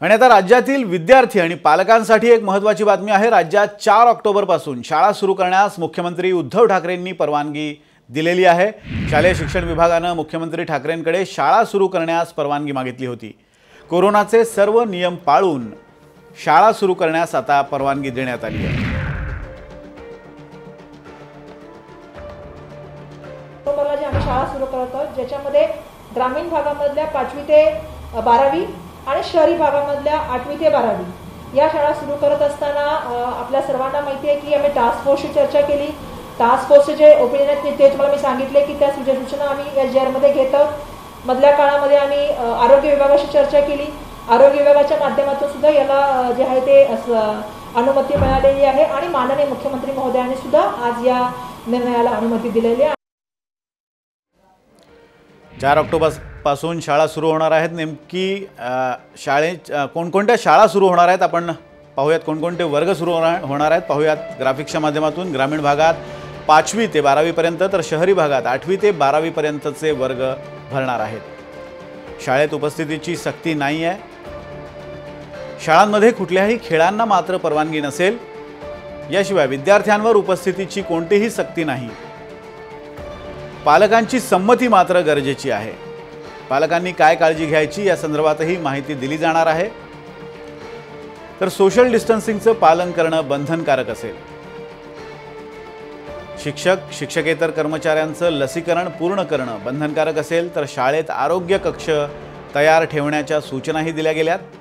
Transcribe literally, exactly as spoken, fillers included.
आणि आता राज्यातील विद्यार्थी आणि पालकांसाठी एक महत्त्वाची बातमी आहे। राज्यात चार ऑक्टोबरपासून शाळा सुरू करण्यास मुख्यमंत्री उद्धव ठाकरेंनी परवानगी दिलेली आहे। शालेय शिक्षण विभागाने मुख्यमंत्री ठाकरेंकडे शाळा सुरू करण्यास परवानगी मागितली होती। कोरोनाचे सर्व नियम पाळून शाळा सुरू करण्यास आता परवानगी देण्यात आली आहे। ऑक्टोबरला जी आम्ही शाळा सुरू करत आहोत, ज्याच्यामध्ये ग्रामीण भागामधल्या पाचवी ते बारावी आणि शहरी भागामधल्या आठवी ते बारावी या शाळा सुरू करत असताना आपल्या सर्वांना माहिती आहे की आम्ही टास्क फोर्सची चर्चा केली। टास्क फोर्सचे जे ओपिनियन आहेत ते तुम्हाला मी सांगितले की त्या सूचना आम्ही एस जी आरमध्ये घेतो। मधल्या काळामध्ये आम्ही आरोग्य विभागाशी चर्चा केली। आरोग्य विभागाच्या माध्यमातून सुद्धा याला जे आहे ते अनुमती मिळालेली आहे आणि माननीय मुख्यमंत्री महोदयांनी सुद्धा आज या निर्णयाला अनुमती दिलेली आहे। चार ऑक्टोबर पासून शाळा सुरू होणार आहेत। नेमकी शाळे कोणकोणत्या शाळा सुरू होणार आहेत आपण पाहूयात। कोणकोणते वर्ग सुरू होणार आहेत पाहूयात। ग्राफिक्सच्या माध्यमातून ग्रामीण भागात पाचवी ते बारावी पर्यंत तर शहरी भागात आठवी ते बारावी पर्यंतचे वर्ग भरणार आहेत। शाळेत उपस्थितीची सक्ती नाही आहे। शाळांमध्ये कुठल्याही खेळांना मात्र परवानगी नसेल। याशिवाय विद्यार्थ्यांवर उपस्थितीची कोणतीही सक्ती नाही। पालकांची संमती मात्र गरजेची आहे। पालकांनी काय काळजी घ्यायची या संदर्भातही माहिती दिली जाणार आहे। तर सोशल डिस्टन्सिंगचं पालन करणं बंधनकारक असेल। शिक्षक शिक्षकेतर कर्मचाऱ्यांचं लसीकरण पूर्ण करणं बंधनकारक असेल। तर शाळेत आरोग्य कक्ष तयार ठेवण्याच्या सूचनाही दिल्या गेल्यात।